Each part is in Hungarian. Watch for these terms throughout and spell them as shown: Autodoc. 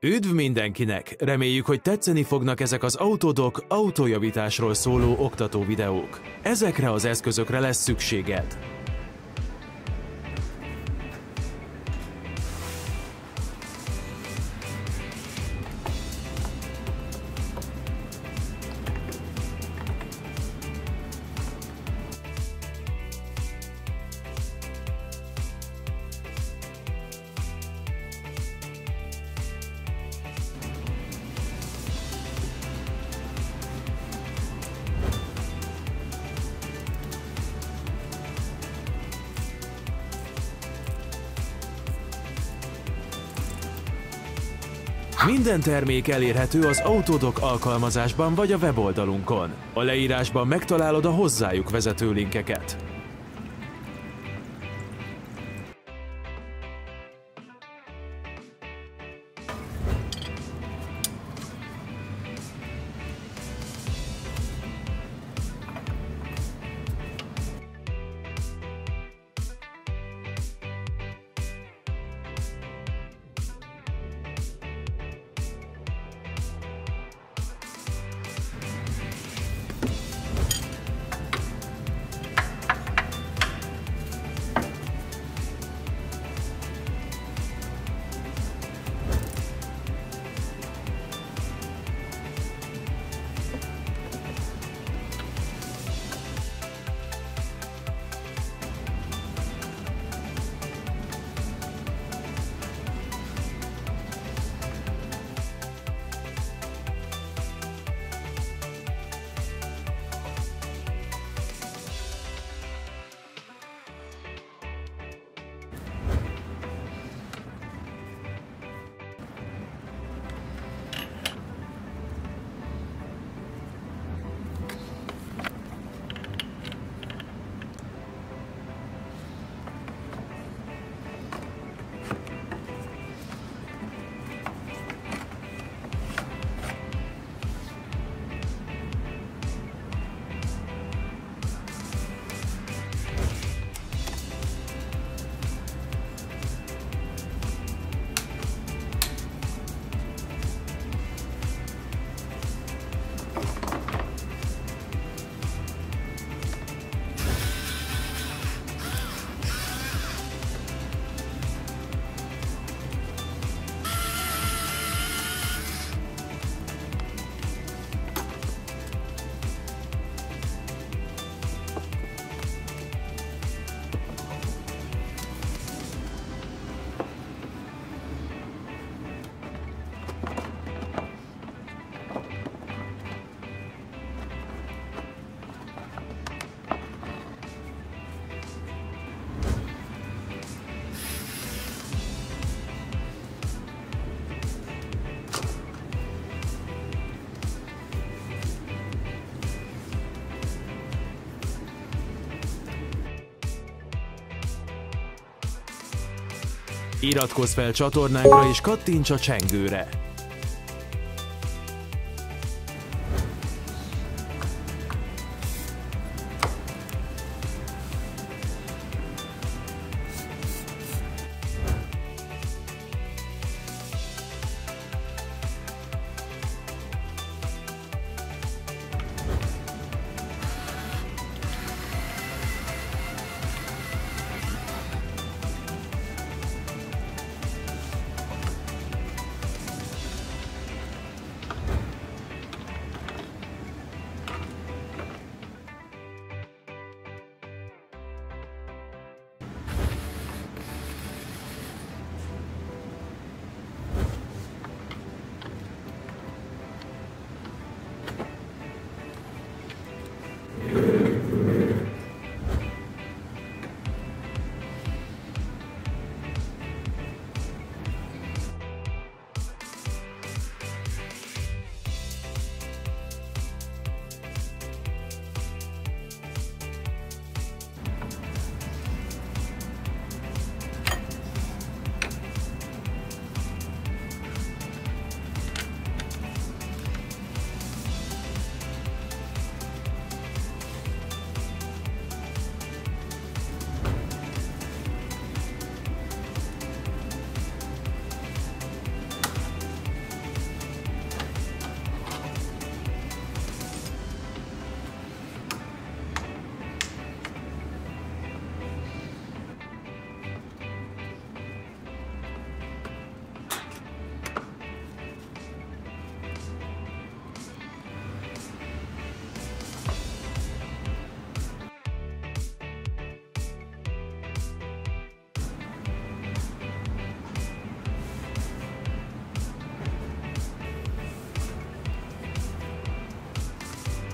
Üdv mindenkinek! Reméljük, hogy tetszeni fognak ezek az Autodoc autójavításról szóló oktató videók. Ezekre az eszközökre lesz szükséged. Minden termék elérhető az Autodoc alkalmazásban vagy a weboldalunkon. A leírásban megtalálod a hozzájuk vezető linkeket. Iratkozz fel csatornánkra és kattints a csengőre!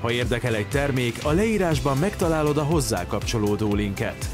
Ha érdekel egy termék, a leírásban megtalálod a hozzá kapcsolódó linket.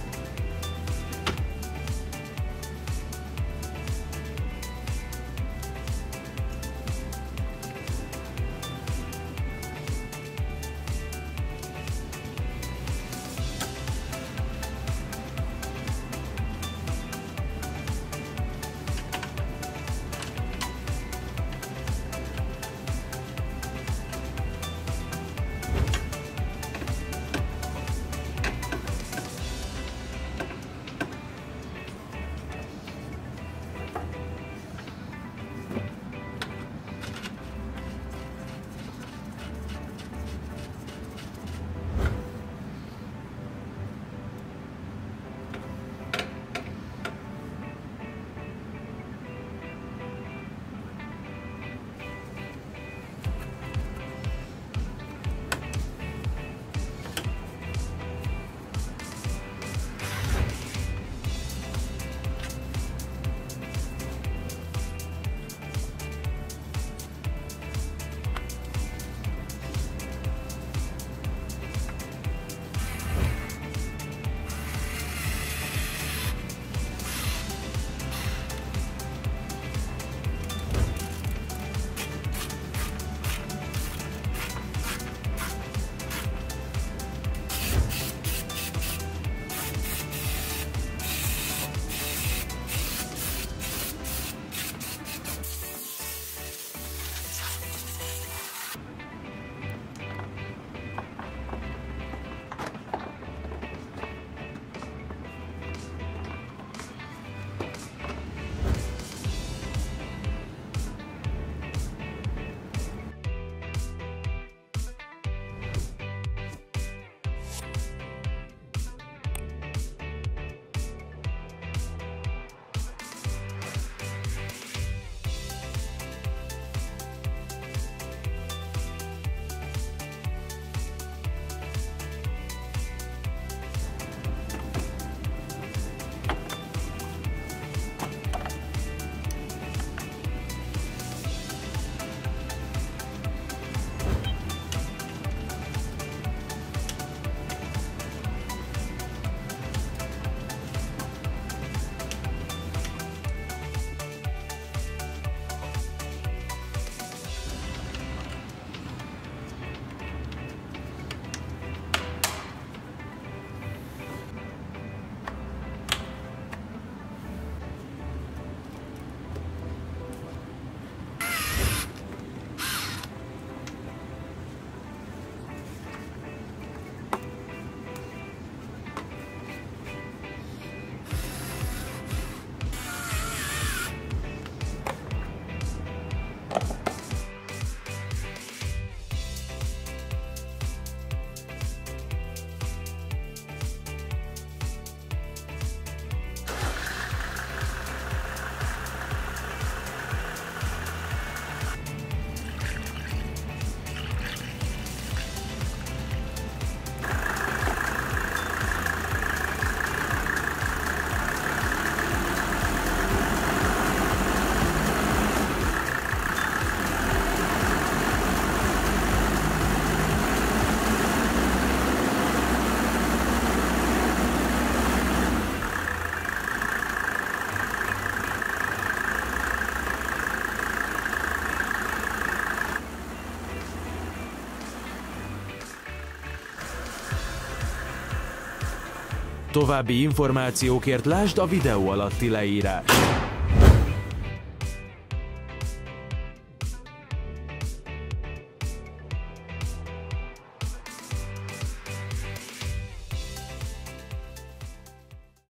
További információkért lásd a videó alatti leírás.